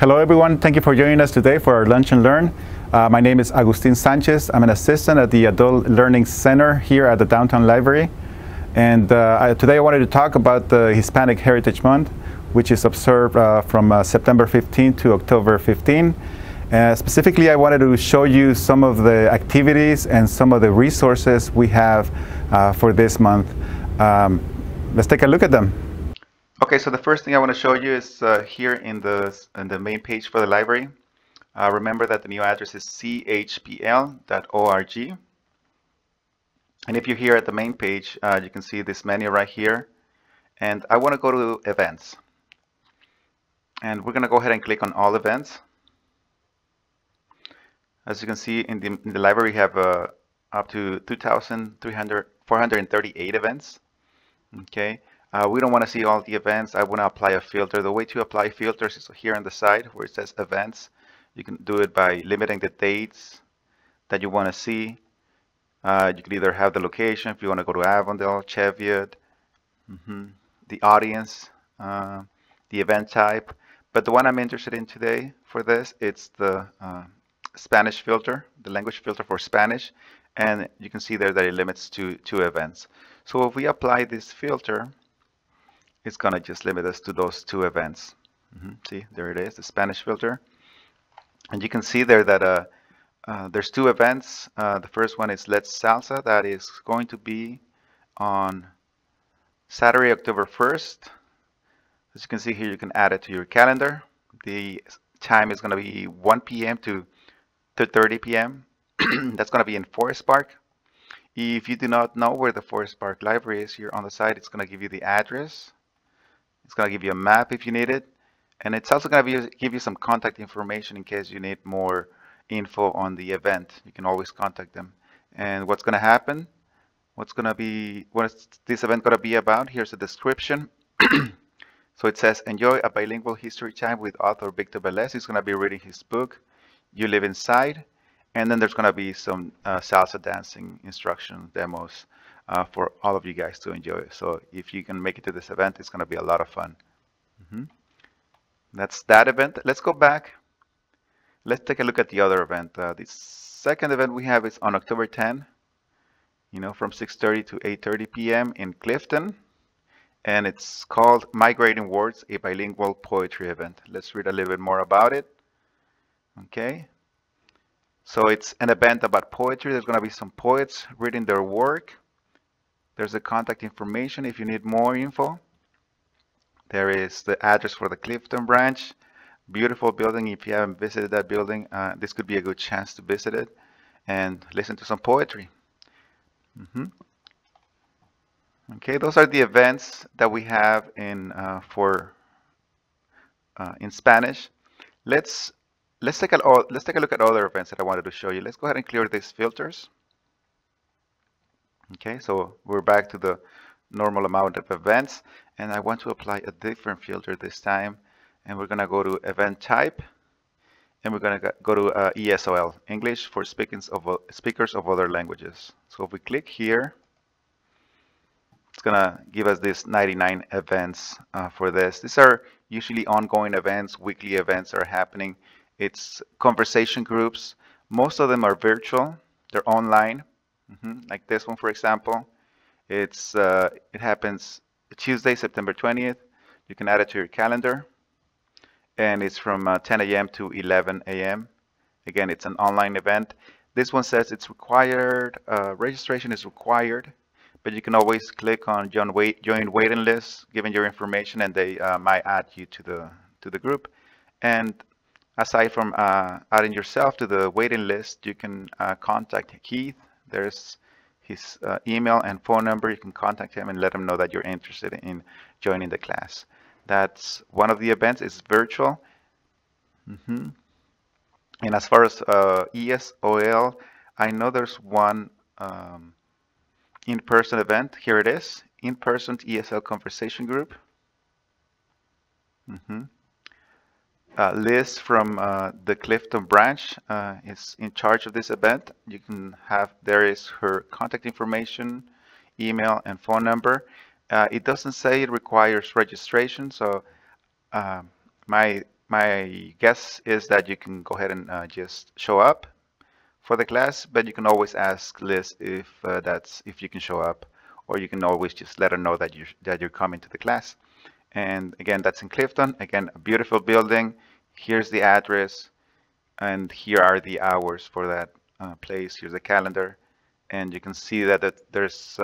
Hello everyone, thank you for joining us today for our Lunch and Learn. My name is Agustin Sanchez. I'm an assistant at the Adult Learning Center here at the Downtown Library. And today I wanted to talk about the Hispanic Heritage Month, which is observed from September 15 to October 15. Specifically, I wanted to show you some of the activities and some of the resources we have for this month. Let's take a look at them. Okay, so the first thing I want to show you is here in the main page for the library. Remember that the new address is chpl.org. And if you're here at the main page, you can see this menu right here. And I want to go to events. And we're going to go ahead and click on all events. As you can see in the library, we have up to 2,438 events. Okay. We don't want to see all the events. I want to apply a filter. The way to apply filters is here on the side where it says events. You can do it by limiting the dates that you want to see. You can either have the location if you want to go to Avondale, Cheviot, the audience, the event type. But the one I'm interested in today for this, it's the Spanish filter, the language filter for Spanish. And you can see there that it limits to 2 events. So if we apply this filter, it's going to just limit us to those 2 events. See, there it is, the Spanish filter. And you can see there that there's 2 events. The first one is Let's Salsa. That is going to be on Saturday, October 1st. As you can see here, you can add it to your calendar. The time is going to be 1 p.m. to 2:30 p.m. That's going to be in Forest Park. If you do not know where the Forest Park Library is, here on the side, it's going to give you the address. It's going to give you a map if you need it. And it's also going to give you some contact information in case you need more info on the event. You can always contact them. And what's going to happen? What is this event going to be about? Here's a description. So it says, enjoy a bilingual history time with author Victor Veles. He's going to be reading his book, You Live Inside. And then there's going to be some salsa dancing instruction demos for all of you guys to enjoy. So if you can make it to this event, it's going to be a lot of fun. That's that event. Let's go back. Let's take a look at the other event. The second event we have is on October 10, from 6:30 to 8:30 p.m. in Clifton. And it's called Migrating Words, a bilingual poetry event. Let's read a little bit more about it. Okay. So it's an event about poetry. There's going to be some poets reading their work. There's the contact information if you need more info. There is the address for the Clifton branch. Beautiful building. If you haven't visited that building, this could be a good chance to visit it and listen to some poetry. Okay, those are the events that we have in Spanish. Let's take a look at other events that I wanted to show you. Let's go ahead and clear these filters. Okay, so we're back to the normal amount of events, and I want to apply a different filter this time. And we're going to go to event type, and we're going to go to ESOL, English for speakers of other languages. So if we click here, it's going to give us this 99 events for this. These are usually ongoing events, weekly events are happening. It's conversation groups. Most of them are virtual. They're online, like this one, for example. It's it happens Tuesday, September 20th. You can add it to your calendar. And it's from 10 a.m. to 11 a.m. Again, it's an online event. This one says it's required. Registration is required, but you can always click on join waiting list, giving your information, and they might add you to the group. And aside from adding yourself to the waiting list, you can contact Keith. There's his email and phone number. You can contact him and let him know that you're interested in joining the class. That's one of the events. It's virtual. And as far as ESOL, I know there's one in-person event. Here it is, in-person ESL conversation group. Liz from the Clifton branch is in charge of this event. You can have, there is her contact information, email, and phone number. It doesn't say it requires registration, so my My guess is that you can go ahead and just show up for the class, but you can always ask Liz if you can show up, or you can always just let her know that you're coming to the class. And again, that's in Clifton. Again, a beautiful building. Here's the address, and here are the hours for that place. Here's the calendar, and you can see that, there's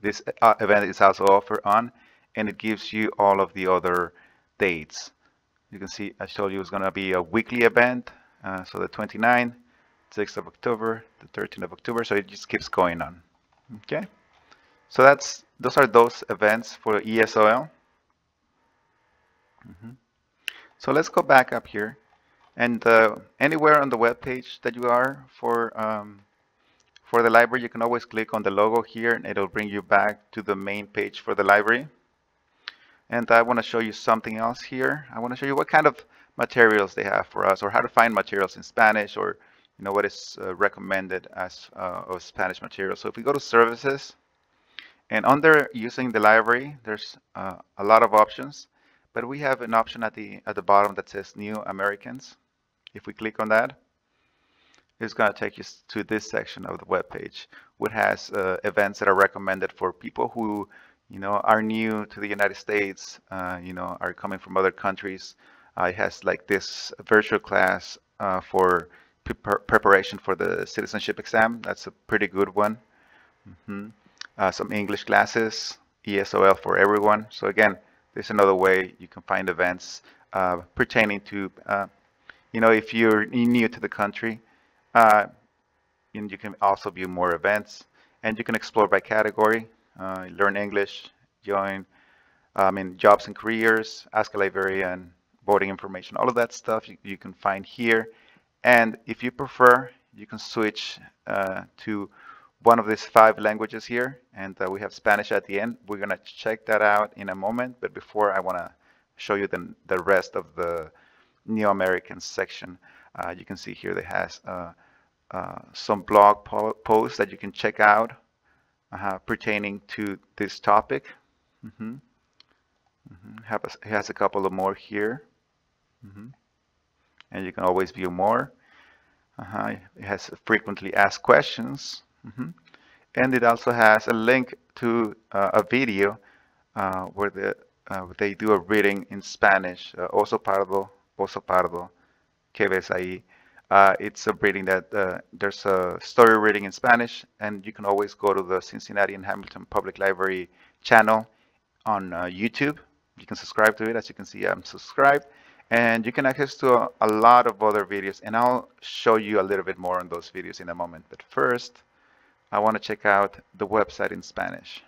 this event is also offered on, and it gives you all of the other dates. You can see I told you it's going to be a weekly event, so the 29th, 6th of October, the 13th of October, so it just keeps going on. Okay, so those are events for ESOL. So let's go back up here, and anywhere on the web page that you are for the library, you can always click on the logo here, and it'll bring you back to the main page for the library. And I want to show you something else here. I want to show you what kind of materials they have for us, or how to find materials in Spanish, or you know what is recommended as of Spanish materials. So if we go to services, and under using the library, there's a lot of options, but we have an option at the bottom that says New Americans. If we click on that, it's going to take you to this section of the web page, which has events that are recommended for people who are new to the United States, are coming from other countries. It has like this virtual class for preparation for the citizenship exam. That's a pretty good one. Some English classes, ESOL for everyone. So again, there's another way you can find events pertaining to, if you're new to the country, and you can also view more events, and you can explore by category. Learn English, jobs and careers, ask a librarian, voting information, all of that stuff you can find here. And if you prefer, you can switch to one of these 5 languages here, and we have Spanish at the end. We're going to check that out in a moment, but before, I want to show you the rest of the New Americans section. You can see here that has some blog posts that you can check out pertaining to this topic. It has a couple of more here, and you can always view more. It has frequently asked questions, and it also has a link to a video where they do a reading in Spanish. Oso Pardo, ¿Qué ves ahí? It's a reading that there's a story reading in Spanish, and you can always go to the Cincinnati and Hamilton Public Library channel on YouTube. You can subscribe to it. As you can see, I'm subscribed, and you can access to a lot of other videos, and I'll show you a little bit more on those videos in a moment. But first, I want to check out the website in Spanish.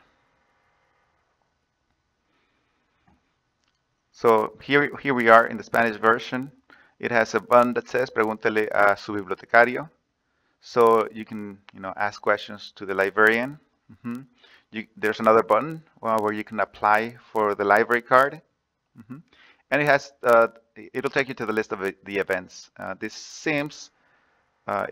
So here we are in the Spanish version. It has a button that says Pregúntale a su bibliotecario. So you can, ask questions to the librarian. There's another button where you can apply for the library card. And it has, it'll take you to the list of the events. It seems like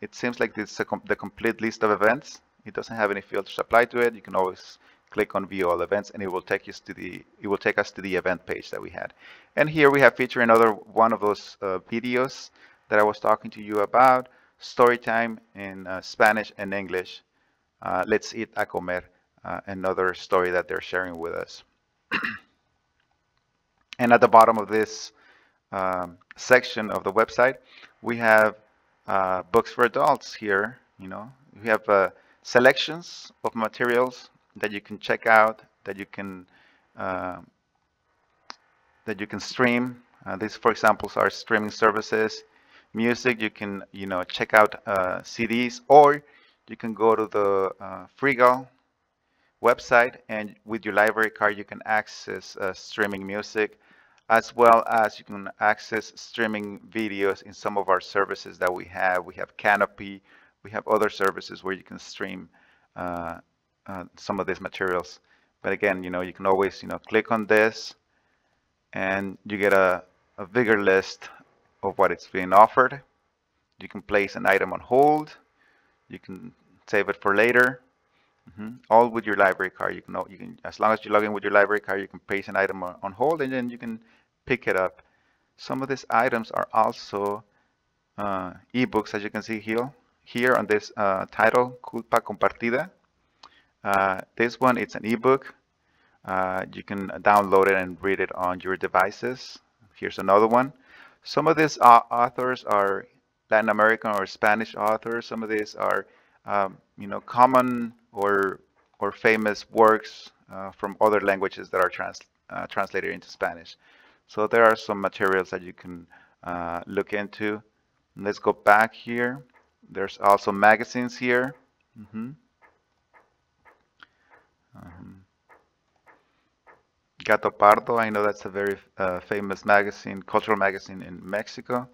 this is the complete list of events. It doesn't have any filters applied to it. You can always click on view all events, and it will take us to the event page that we had. And here we have featured another one of those videos that I was talking to you about, story time in Spanish and English. Let's eat a comer, another story that they're sharing with us. And at the bottom of this section of the website, we have books for adults here. We have selections of materials that you can check out, that you can stream. These, for example, are streaming services. Music, you can check out CDs, or you can go to the Freegal website, and with your library card, you can access streaming music, as well as you can access streaming videos in some of our services that we have. We have Canopy, we have other services where you can stream some of these materials. But again, you can always click on this, and you get a bigger list of what it's being offered. You can place an item on hold. You can save it for later. All with your library card. You can, as long as you log in with your library card, you can place an item on hold, and then you can pick it up. Some of these items are also ebooks, as you can see here on this title, Culpa Compartida. This one, it's an ebook. You can download it and read it on your devices. Here's another one. Some of these authors are Latin American or Spanish authors. Some of these are, you know, common or famous works from other languages that are translated into Spanish. So there are some materials that you can look into. Let's go back here. There's also magazines here. Gato Pardo, I know that's a very famous magazine, cultural magazine in Mexico.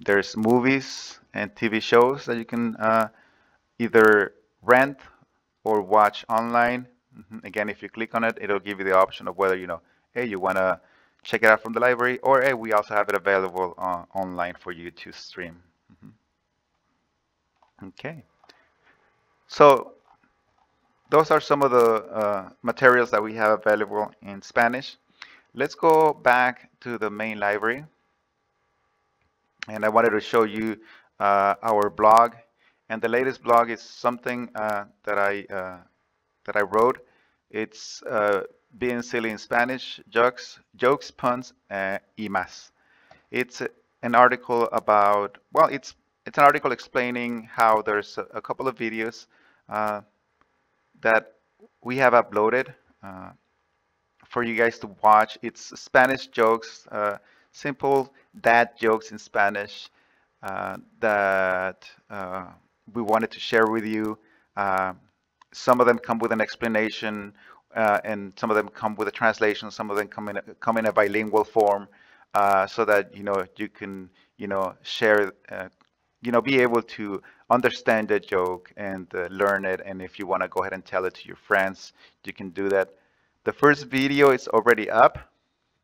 There's movies and TV shows that you can either rent or watch online. Again, if you click on it, it'll give you the option of whether, you know, hey, you want to check it out from the library, or hey, we also have it available online for you to stream. Okay, so those are some of the materials that we have available in Spanish. Let's go back to the main library. And I wanted to show you our blog. And the latest blog is something that I wrote. It's Being Silly in Spanish, Jokes, Puns, y Más. It's an article about, well, it's an article explaining how there's a couple of videos that we have uploaded for you guys to watch. It's Spanish jokes, simple dad jokes in Spanish that we wanted to share with you. Some of them come with an explanation, and some of them come with a translation. Some of them come in a bilingual form, so that, you know, you can, you know, share, you know, be able to understand the joke and learn it. And if you want to go ahead and tell it to your friends, you can do that. The first video is already up.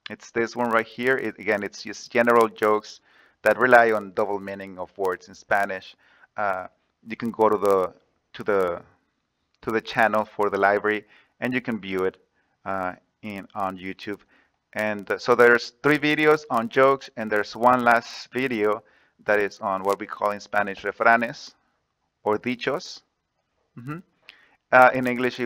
It's this one right here. Again, it's just general jokes that rely on double meaning of words in Spanish. You can go to the channel for the library, and you can view it on YouTube. And so there's 3 videos on jokes, and there's one last video that is on what we call in Spanish refranes or dichos. In English,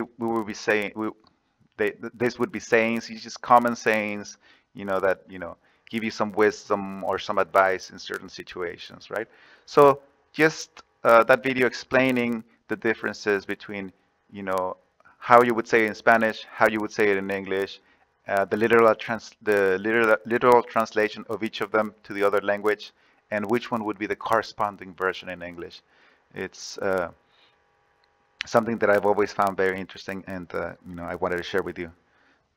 this would be sayings. It's just common sayings, you know, that, you know, give you some wisdom or some advice in certain situations, right? So just that video explaining the differences between, you know, how you would say it in Spanish, how you would say it in English, the literal translation of each of them to the other language, and which one would be the corresponding version in English. It's something that I've always found very interesting, and you know, I wanted to share with you.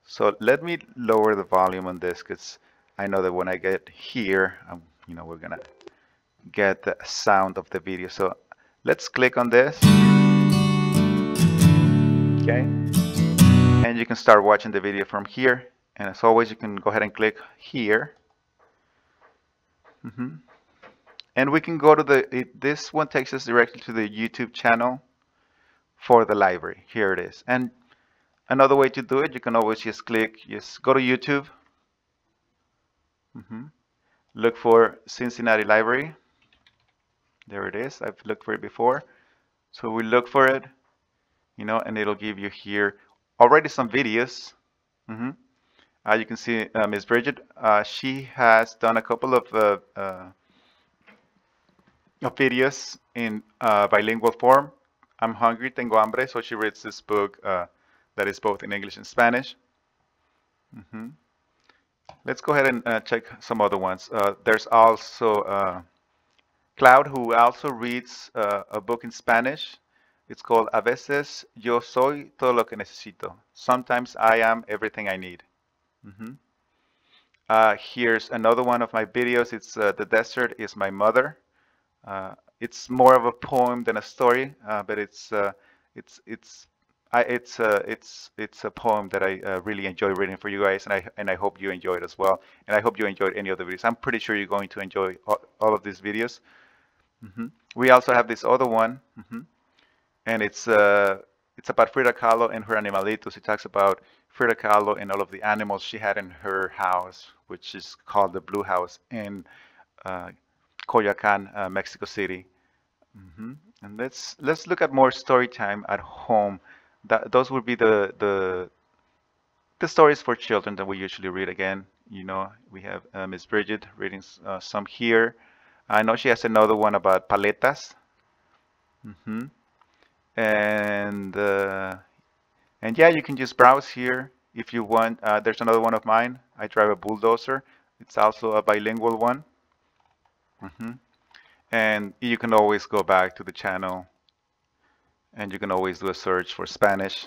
So let me lower the volume on this, because I know that when I get here, you know, we're gonna get the sound of the video. So let's click on this, okay, and you can start watching the video from here. And as always, you can go ahead and click here. And we can go to this one takes us directly to the YouTube channel for the library. Here it is. And another way to do it, you can always just click, just go to YouTube, look for Cincinnati Library. There it is. I've looked for it before. So we look for it, you know, and it'll give you here already some videos. You can see Ms. Bridget. She has done a couple of videos in bilingual form. I'm hungry, tengo hambre. So she reads this book that is both in English and Spanish. Let's go ahead and check some other ones. There's also Claude, who also reads a book in Spanish. It's called A veces yo soy todo lo que necesito. Sometimes I am everything I need. Here's another one of my videos. It's The Desert is My Mother. It's more of a poem than a story, but it's a poem that I really enjoy reading for you guys, and I hope you enjoy it as well. And I hope you enjoyed any of the videos. I'm pretty sure you're going to enjoy all of these videos. We also have this other one, and it's It's about Frida Kahlo and her animalitos. It talks about Frida Kahlo and all of the animals she had in her house, which is called the Blue House in Coyoacán, Mexico City. Mm-hmm. And let's look at more story time at home. Those would be the stories for children that we usually read. Again, you know, we have Miss Bridget reading some here. I know she has another one about paletas. Mm-hmm. And yeah, you can just browse here if you want. There's another one of mine. I Drive a Bulldozer. It's also a bilingual one. Mm-hmm. And you can always go back to the channel and you can always do a search for Spanish.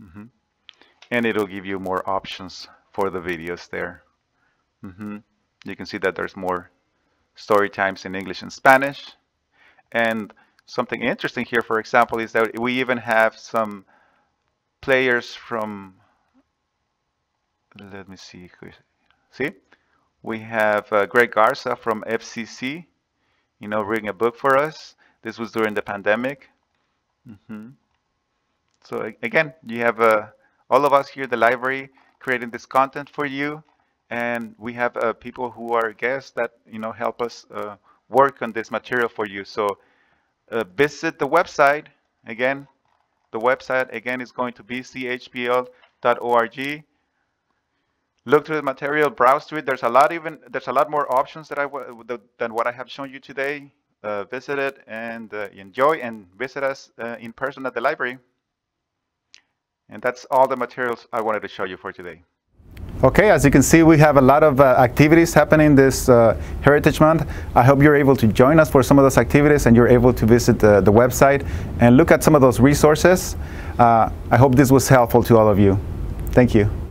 Mm-hmm. And it'll give you more options for the videos there. Mm-hmm. You can see that there's more story times in English and Spanish. And something interesting here, for example, is that we even have some players from, let me see, see, we have Greg Garza from FCC, you know, reading a book for us. This was during the pandemic. Mm-hmm. So again, you have all of us here at the library creating this content for you. And we have people who are guests that, you know, help us work on this material for you. So visit the website. Again, the website again is going to be chpl.org. Look through the material, browse through it. There's a lot, even there's a lot more options that than what I have shown you today. Visit it and enjoy, and visit us in person at the library. And that's all the materials I wanted to show you for today. Okay, as you can see, we have a lot of activities happening this Heritage Month. I hope you're able to join us for some of those activities and you're able to visit the website and look at some of those resources. I hope this was helpful to all of you. Thank you.